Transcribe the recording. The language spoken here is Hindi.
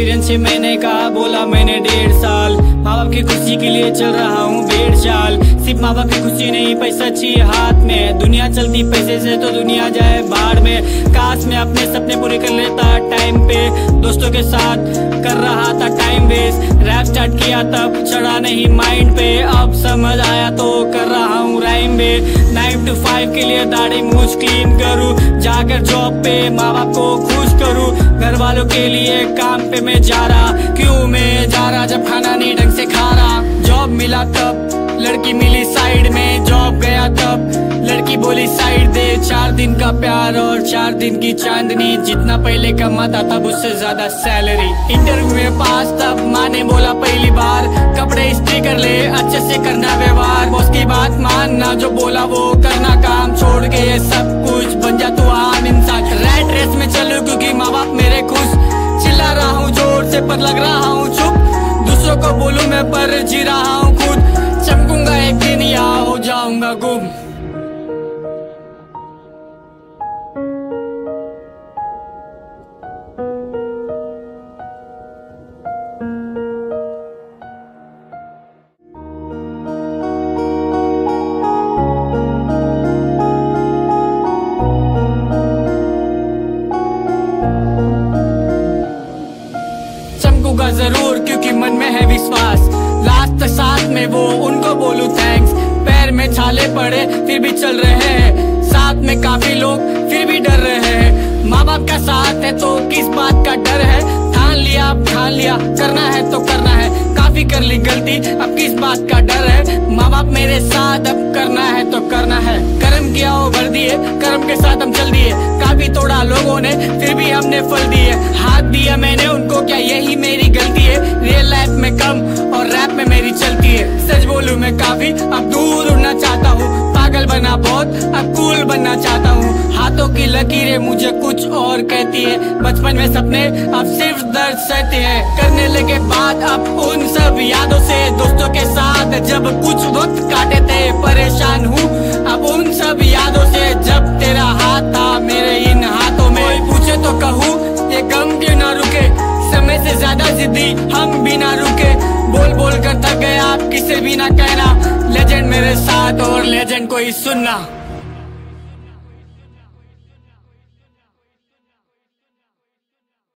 एक्सपीरियंस है मैंने कहा बोला मैंने 1.5 साल माँ बाप की खुशी के लिए चल रहा हूँ बेड़चाल। सिर्फ माँ बाप की खुशी नहीं पैसा चाहिए हाथ में, दुनिया चलती पैसे से तो दुनिया जाए बाढ़ में। काश मैं अपने सपने पूरे कर लेता टाइम पे, दोस्तों के साथ कर रहा था टाइम वेस्ट। रैप स्टार्ट किया तब चढ़ा नहीं माइंड पे, अब समझ आया तो कर रहा हूँ राइम पे। 9 to 5 के लिए दाढ़ी मूछ क्लीन करूँ, जाकर जॉब पे माँ बाप को खुश करूँ। घर वालों के लिए काम पे मैं जा रहा, क्यों मैं जा रहा जब खाना नहीं ढंग से खा रहा। जॉब मिला तब लड़की मिली साइड में, जॉब गया तब लड़की बोली साइड दे। 4 दिन का प्यार और 4 दिन की चांदनी, जितना पहले कमाता तब उससे ज्यादा सैलरी। इंटरव्यू में पास तब माँ ने बोला पहली बार, कपड़े इस्त्री कर ले अच्छे से करना व्यवहार। उसकी बात मानना जो बोला वो करना, काम छोड़ के सब कुछ बन जा तू आम इंसान। रैट रेस में चलूं क्योंकि माँ बाप मेरे खुश, चिल्ला रहा हूँ जोर से पर लग रहा हूँ चुप। दूसरों को बोलूं मैं पर जी रहा हूँ खुद, चमकूंगा एक दिन या हो जाऊंगा गुम। जरूर क्योंकि मन में है विश्वास, लास्ट साथ में वो उनको बोलूं थैंक्स। पैर में छाले पड़े फिर भी चल रहे हैं, साथ में काफी लोग फिर भी डर रहे हैं। माँ बाप का साथ है तो किस बात का डर है, ठान लिया करना है तो करना है। काफी कर ली गलती अब किस बात का डर है, माँ बाप मेरे साथ अब करना है तो करना है। कर्म किया वो भर दिए, कर्म के साथ हम चल दिए। काफी तोड़ा लोगों ने फिर भी हमने फल दिए, हाथ दिया मैंने उनको क्या यही मेरी गलती है। रियल लाइफ में कम और रैप में मेरी चलती है, सच बोलूं मैं काफी अब दूर उड़ना चाहता हूँ। पागल बना बहुत अब कूल बनना चाहता हूँ, हाथों की लकीरें मुझे कुछ और कहती है। बचपन में सपने अब सिर्फ दर्द सहते हैं, करने लगे बात अब उन सब यादों से। दोस्तों के साथ जब कुछ वक्त काटे थे, परेशान हूँ अब उन सब यादों से। जब तेरा हाथ था मेरे इन हाथों में, कोई पूछे तो कहूँ ये गम क्यों ना रुके। समय से ज्यादा जिद्दी हम भी ना रुके, बोल बोल कर थक गए आप किसे भी ना कहना। लेजेंड मेरे साथ और लेजेंड को ही सुनना।